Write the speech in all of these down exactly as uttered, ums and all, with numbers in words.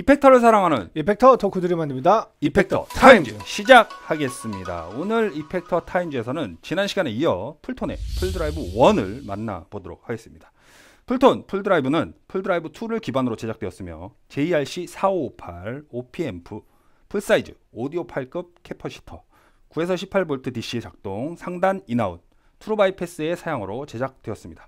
이펙터를 사랑하는 이펙터 덕후들이 만듭니다. 이펙터, 이펙터 타임즈 시작하겠습니다. 오늘 이펙터 타임즈에서는 지난 시간에 이어 풀톤의 풀드라이브 일을 만나보도록 하겠습니다. 풀톤 풀드라이브는 풀드라이브 이를 기반으로 제작되었으며 제이알씨 사오오팔, 오피앰프, 풀사이즈, 오디오 팔 급 캐퍼시터, 구에서 십팔 볼트 디씨 작동, 상단 인아웃, 트루 바이패스의 사양으로 제작되었습니다.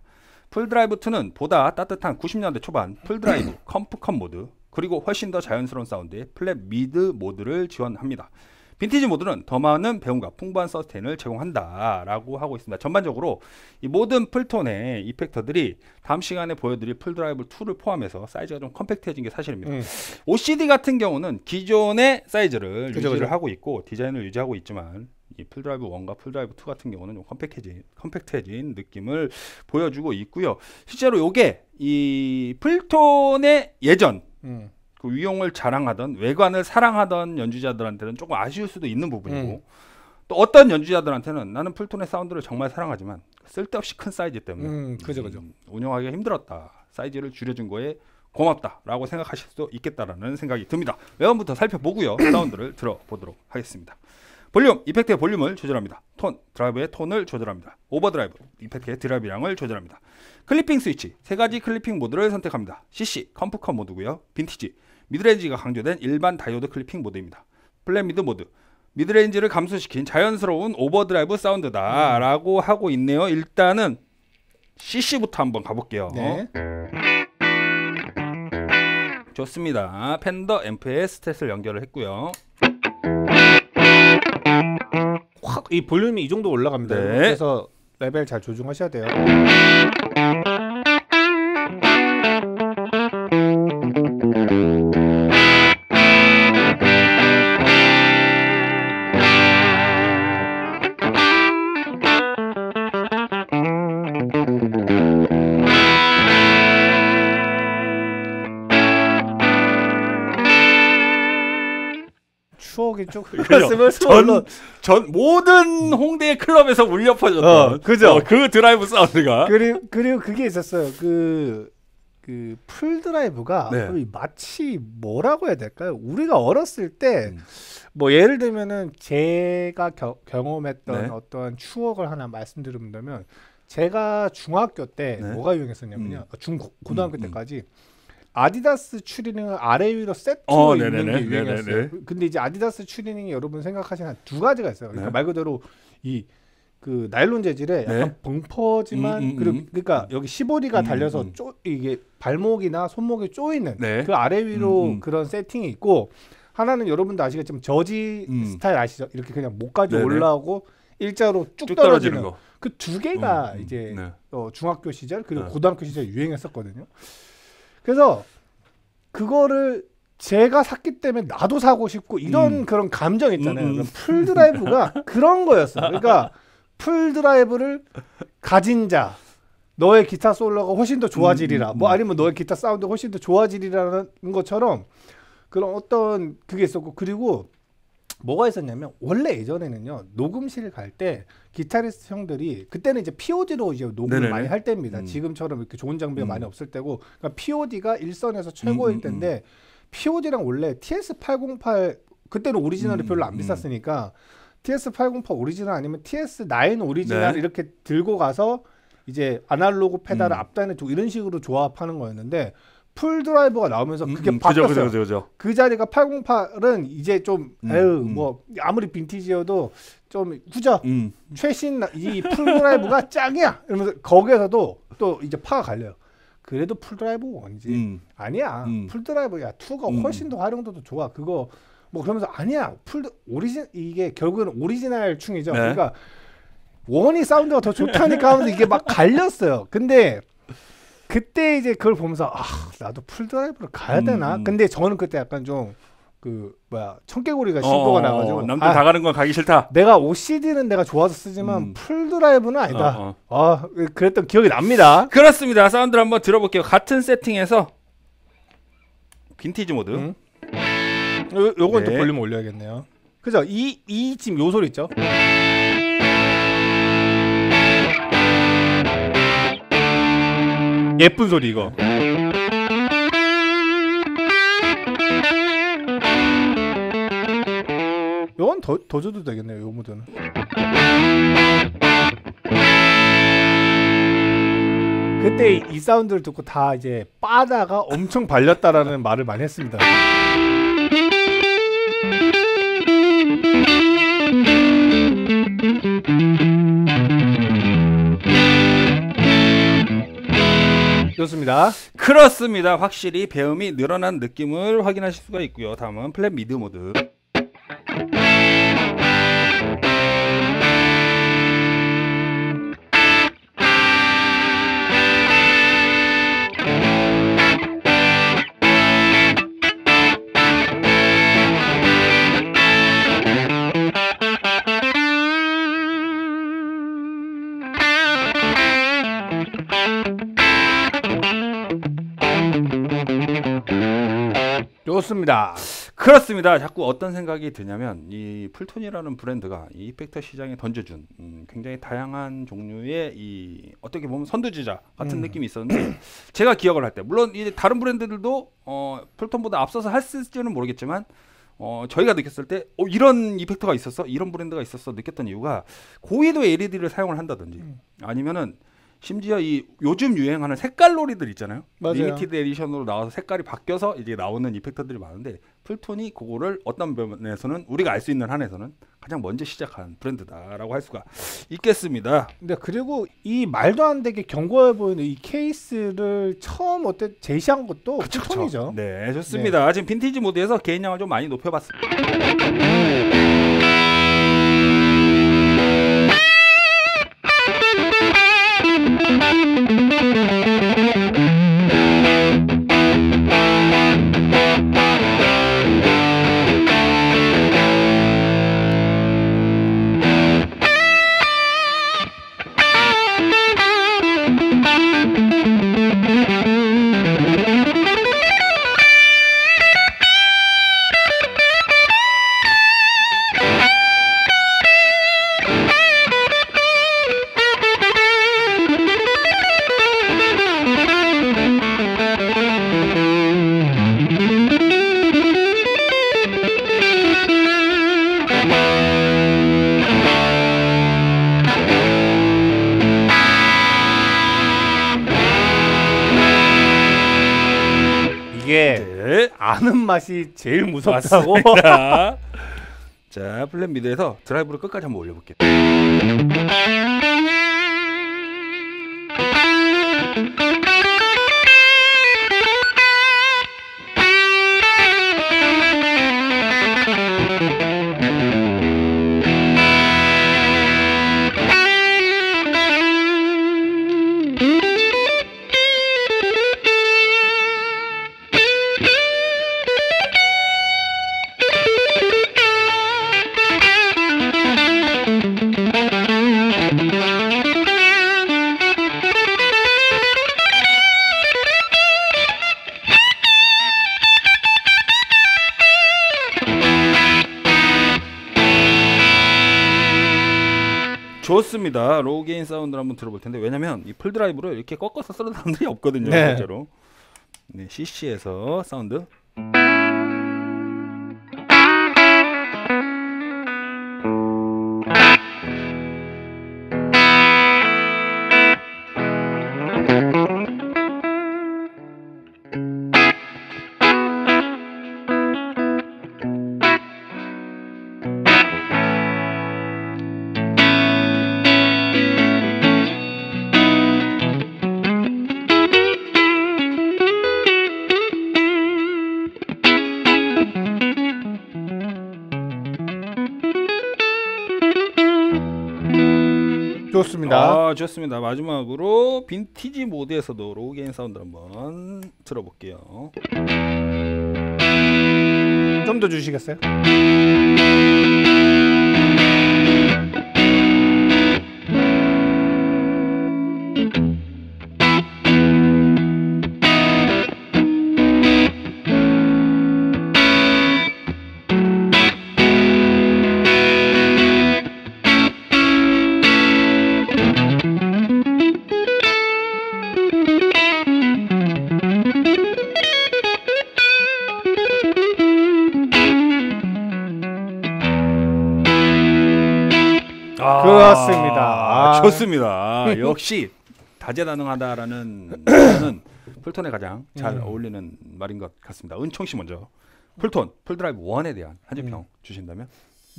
풀드라이브 이는 보다 따뜻한 구십 년대 초반 풀드라이브 컴프 컴 모드, 그리고 훨씬 더 자연스러운 사운드의 플랫 미드 모드를 지원합니다. 빈티지 모드는 더 많은 배움과 풍부한 서스테인을 제공한다 라고 하고 있습니다. 전반적으로 이 모든 풀톤의 이펙터들이 다음 시간에 보여드릴 풀드라이브 이를 포함해서 사이즈가 좀 컴팩트해진 게 사실입니다. 음. 오씨디 같은 경우는 기존의 사이즈를 그죠, 유지를 그죠. 하고 있고 디자인을 유지하고 있지만 이 풀드라이브 일과 풀드라이브 이 같은 경우는 좀 컴팩트해진, 컴팩트해진 느낌을 보여주고 있고요. 실제로 이게 이 풀톤의 예전 음. 그 위용을 자랑하던, 외관을 사랑하던 연주자들한테는 조금 아쉬울 수도 있는 부분이고 음. 또 어떤 연주자들한테는 나는 풀톤의 사운드를 정말 사랑하지만 쓸데없이 큰 사이즈 때문에 음, 그죠, 그죠. 음, 운영하기가 힘들었다, 사이즈를 줄여준 거에 고맙다 라고 생각하실 수도 있겠다라는 생각이 듭니다. 외관부터 살펴보고요. 사운드를 들어보도록 하겠습니다. 볼륨, 이펙트의 볼륨을 조절합니다. 톤, 드라이브의 톤을 조절합니다. 오버드라이브, 이펙트의 드라이브량을 조절합니다. 클리핑 스위치, 세 가지 클리핑 모드를 선택합니다. 씨씨, 컴프컴 모드고요. 빈티지, 미드레인지가 강조된 일반 다이오드 클리핑 모드입니다. 플랫 미드 모드, 미드레인지를 감소시킨 자연스러운 오버드라이브 사운드다 라고 하고 있네요. 일단은 씨씨부터 한번 가볼게요. 네. 좋습니다. 펜더 앰프에 스탯을 연결을 했고요. 확 이 볼륨이 이 정도 올라갑니다. 네. 그래서 레벨 잘 조정하셔야 돼요. 추억이 조금 전, 전 모든 홍대의 클럽에서 울려 퍼졌던 어, 그죠? 어, 그 드라이브 사운드가 그리고, 그리고 그게 있었어요. 그, 그 풀드라이브가 네. 마치 뭐라고 해야 될까요? 우리가 어렸을 때 뭐 음. 예를 들면은 제가 겨, 경험했던 네. 어떤 추억을 하나 말씀드린다면 제가 중학교 때 네. 뭐가 유행했었냐면요. 음. 중 고등학교 음, 때까지 음. 아디다스 추리닝을 아래 위로 세트로 어, 입는 네네네, 게 유행했어요. 네네네. 근데 이제 아디다스 추리닝이 여러분 생각하시는 한 두 가지가 있어요. 그러니까 네. 말 그대로 이 그 나일론 재질에 네. 약간 벙퍼지만 음, 음, 그리고 그러니까 여기 시보리가 음, 달려서 음. 쪼, 이게 발목이나 손목이 쪼이는 네. 그 아래 위로 음, 음. 그런 세팅이 있고, 하나는 여러분도 아시겠지만 저지 음. 스타일 아시죠? 이렇게 그냥 목까지 네네. 올라오고 일자로 쭉, 쭉 떨어지는, 떨어지는 거. 그 두 개가 음, 음. 이제 네. 어, 중학교 시절 그리고 네. 고등학교 시절 유행했었거든요. 그래서 그거를 제가 샀기 때문에 나도 사고 싶고 이런 음. 그런 감정 있잖아요. 음. 풀드라이브가 그런 거였어. 그러니까 풀드라이브를 가진 자, 너의 기타 솔로가 훨씬 더 좋아지리라. 음. 뭐 아니면 너의 기타 사운드가 훨씬 더 좋아지리라는 것처럼 그런 어떤 그게 있었고, 그리고 뭐가 있었냐면 원래 예전에는요 녹음실 갈 때 기타리스트 형들이, 그때는 이제 피오디로 이제 녹음을 네네네. 많이 할 때입니다. 음. 지금처럼 이렇게 좋은 장비가 음. 많이 없을 때고, 그러니까 피오디가 일선에서 최고일 음, 때인데 음, 음. 피오디랑 원래 티에스 팔백팔, 그때는 오리지널이 음, 별로 안 비쌌으니까 음. 티에스 팔백팔 오리지널 아니면 티에스 나인 오리지널 네. 이렇게 들고 가서 이제 아날로그 페달을 음. 앞단에 두고 이런 식으로 조합하는 거였는데, 풀드라이브가 나오면서 그게 음, 음, 바뀌었어요. 그죠, 그죠, 그죠. 그 자리가 팔백팔은 이제 좀 음, 에휴 음. 뭐 아무리 빈티지여도 좀 후져 음. 최신 이 풀드라이브가 짱이야 이러면서 거기에서도 또 이제 파가 갈려요. 그래도 풀드라이브 일이지 음. 아니야 음. 풀드라이브야 이가 음. 훨씬 더 활용도도 좋아 그거 뭐 그러면서 아니야 풀드 오리지 이게 결국은 오리지널 충이죠. 네. 그러니까 일이 사운드가 더 좋다니까 하면서 이게 막 갈렸어요. 근데 그때 이제 그걸 보면서 아 나도 풀드라이브로 가야 되나? 음. 근데 저는 그때 약간 좀 그 뭐야 청개구리가 신고가 나가지고 남들 아, 다 가는 건 가기 싫다. 내가 오씨디는 내가 좋아서 쓰지만 음. 풀드라이브는 아니다. 어, 어. 아 그랬던 기억이 납니다. 그렇습니다. 사운드를 한번 들어볼게요. 같은 세팅에서 빈티지 모드 음. 요, 요건 네. 또 볼륨 올려야겠네요. 그죠? 이, 이 지금 요 소리 있죠? 예쁜 소리 이거. 이건 더, 더 줘도 되겠네요. 이 모드는 그때 이, 이 사운드를 듣고 다 이제 빠다가 엄청 발렸다라는 말을 많이 했습니다. 좋습니다. 그렇습니다. 확실히 배음이 늘어난 느낌을 확인하실 수가 있고요. 다음은 플랫 미드 모드. 좋습니다. 그렇습니다. 자꾸 어떤 생각이 드냐면 이 풀톤이라는 브랜드가 이 이펙터 시장에 던져준 음, 굉장히 다양한 종류의 이 어떻게 보면 선두주자 같은 음. 느낌이 있었는데 제가 기억을 할 때 물론 이 다른 브랜드들도 어, 풀톤보다 앞서서 했을지는 모르겠지만 어, 저희가 느꼈을 때 어, 이런 이펙터가 있었어? 이런 브랜드가 있었어? 느꼈던 이유가 고위도 엘이디를 사용을 한다든지 음. 아니면은 심지어 이 요즘 유행하는 색깔놀이들 있잖아요. 맞아요. 리미티드 에디션으로 나와서 색깔이 바뀌어서 이제 나오는 이펙터들이 많은데 풀톤이 그거를 어떤 면에서는 우리가 알 수 있는 한에서는 가장 먼저 시작한 브랜드다라고 할 수가 있겠습니다. 근데 그리고 이 말도 안 되게 견고해 보이는 이 케이스를 처음 어때 제시한 것도 그쵸, 풀톤이죠. 그쵸. 네, 좋습니다. 네. 지금 빈티지 모드에서 개인량을 좀 많이 높여봤습니다. 아는 맛이 제일 무섭다고. 자, 플랫 미드에서 드라이브를 끝까지 한번 올려볼게요. 좋습니다. 로우 게인 사운드를 한번 들어볼 텐데 왜냐면 이 풀 드라이브로 이렇게 꺾어서 쓰는 사람들이 없거든요. 네. 실제로. 네, 씨씨에서 사운드. 좋습니다. 아, 좋습니다. 마지막으로 빈티지 모드에서도 로우 게인 사운드 한번 들어볼게요. 좀 더 주시겠어요? 아, 그렇습니다. 아, 좋습니다. 역시 다재다능하다라는 표현은 풀톤에 가장 잘 음. 어울리는 말인 것 같습니다. 은총 씨 먼저 풀톤 풀드라이브 일에 대한 한 줄 평 음. 주신다면?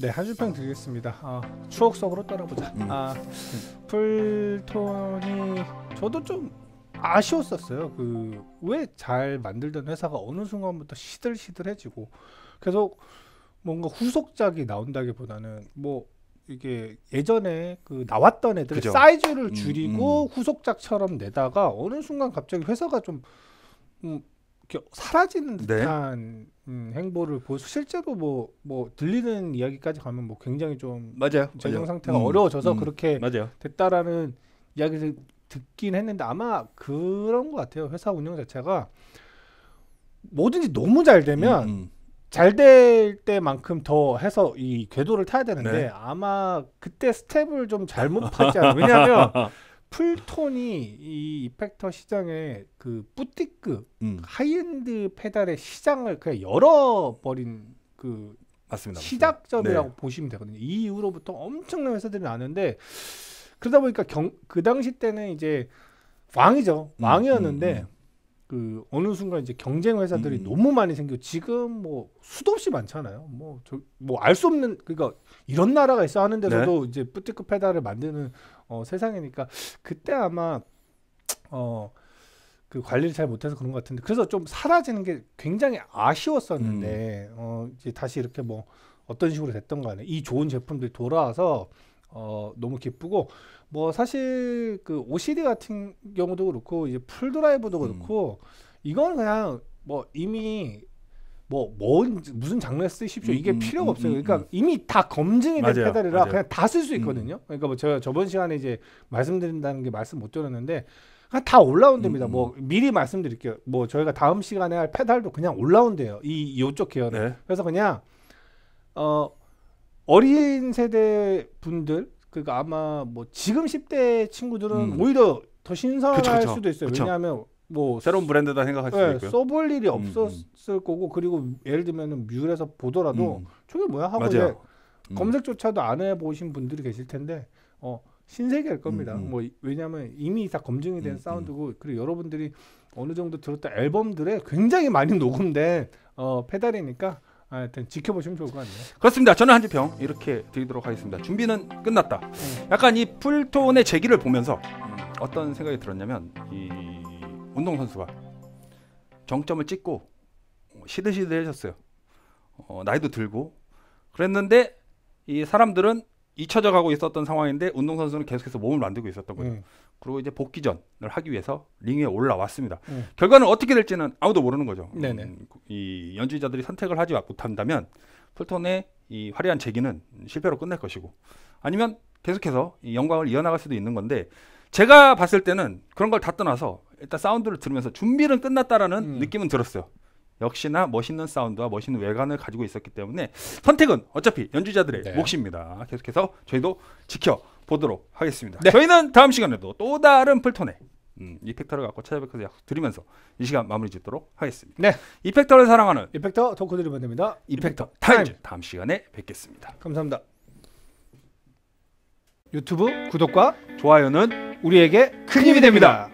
네, 한 줄 평 어. 드리겠습니다. 아, 추억 속으로 떠나보자. 음. 아, 풀톤이 저도 좀 아쉬웠었어요. 그 왜 잘 만들던 회사가 어느 순간부터 시들시들해지고 계속 뭔가 후속작이 나온다기보다는 뭐 이게 예전에 그 나왔던 애들 그죠. 사이즈를 줄이고 음, 음. 후속작처럼 내다가 어느 순간 갑자기 회사가 좀 음, 이렇게 사라지는 듯한 네. 음, 행보를 보여서 실제로 뭐뭐 뭐 들리는 이야기까지 가면 뭐 굉장히 좀 맞아요. 재정 맞아요. 상태가 음, 어려워져서 음, 그렇게 맞아요. 됐다라는 이야기를 듣긴 했는데 아마 그런 것 같아요. 회사 운영 자체가 뭐든지 너무 잘 되면 음, 음. 잘 될 때만큼 더 해서 이 궤도를 타야 되는데 네. 아마 그때 스텝을 좀 잘못 팠지 않아요. 왜냐하면 풀톤이 이 이펙터 시장의 그 뿌띠크 음. 하이엔드 페달의 시장을 그냥 열어버린 그 맞습니다, 시작점이라고 네. 보시면 되거든요. 이 이후로부터 엄청난 회사들이 나는데 그러다 보니까 경, 그 당시 때는 이제 왕이죠. 왕이었는데 음, 음, 음. 그 어느 순간 이제 경쟁 회사들이 음. 너무 많이 생기고 지금 뭐 수도 없이 많잖아요. 뭐 저 뭐 알 수 없는 그러니까 이런 나라가 있어 하는데서도 네. 이제 뿌띠크 페달을 만드는 어, 세상이니까 그때 아마 어 그 관리를 잘 못해서 그런 것 같은데 그래서 좀 사라지는 게 굉장히 아쉬웠었는데 음. 어 이제 다시 이렇게 뭐 어떤 식으로 됐던 간에 이 좋은 제품들이 돌아와서 어 너무 기쁘고 뭐 사실 그 오씨디 같은 경우도 그렇고 이제 풀 드라이브도 그렇고 음. 이건 그냥 뭐 이미 뭐 뭔 무슨 장르에 쓰십시오 음, 이게 음, 필요가 음, 없어요. 음, 그러니까 음. 이미 다 검증이 된 맞아요, 페달이라 맞아요. 그냥 다 쓸 수 있거든요. 음. 그러니까 뭐 제가 저번 시간에 이제 말씀드린다는 게 말씀 못 드렸는데 그냥 다 올라운드입니다. 음, 음. 뭐 미리 말씀드릴게요. 뭐 저희가 다음 시간에 할 페달도 그냥 올라운드예요. 이 요쪽 계열은. 네. 그래서 그냥 어 어린 세대 분들 그러니까 아마 뭐 지금 십 대 친구들은 음. 오히려 더 신선할 그쵸, 그쵸, 수도 있어요. 그쵸. 왜냐하면 뭐 새로운 브랜드다 생각할 네, 수도 있고요. 써볼 일이 없었을 음, 음. 거고 그리고 예를 들면은 뮤에서 보더라도 음. 저게 뭐야 하고 이제 음. 검색조차도 안 해보신 분들이 계실 텐데 어, 신세계일 겁니다. 음, 음. 뭐 왜냐하면 이미 다 검증이 된 음, 사운드고 그리고 여러분들이 어느 정도 들었던 앨범들에 굉장히 많이 녹음된 어, 페달이니까 하여튼 지켜보시면 좋을 것 같네요. 그렇습니다. 저는 한 줄 평 이렇게 드리도록 하겠습니다. 준비는 끝났다. 음. 약간 이 풀톤의 재기를 보면서 음, 어떤 생각이 들었냐면 이 운동선수가 정점을 찍고 시들시들해졌어요. 어, 나이도 들고 그랬는데 이 사람들은 잊혀져 가고 있었던 상황인데 운동선수는 계속해서 몸을 만들고 있었던 거예요. 음. 그리고 이제 복귀전을 하기 위해서 링에 올라왔습니다. 음. 결과는 어떻게 될지는 아무도 모르는 거죠. 네네. 음, 이 연주자들이 선택을 하지 못한다면 풀톤의 이 화려한 재기는 실패로 끝날 것이고 아니면 계속해서 이 영광을 이어나갈 수도 있는 건데 제가 봤을 때는 그런 걸 다 떠나서 일단 사운드를 들으면서 준비는 끝났다라는 음. 느낌은 들었어요. 역시나 멋있는 사운드와 멋있는 외관을 가지고 있었기 때문에 선택은 어차피 연주자들의 네. 몫입니다. 계속해서 저희도 지켜보도록 하겠습니다. 네. 저희는 다음 시간에도 또 다른 풀톤의 음, 이펙터를 갖고 찾아뵙어서 드리면서 이 시간 마무리 짓도록 하겠습니다. 네, 이펙터를 사랑하는 이펙터 덕후들이 만듭니다. 이펙터, 이펙터 타임. 타임 다음 시간에 뵙겠습니다. 감사합니다. 유튜브 구독과 좋아요는 우리에게 큰 힘이 됩니다.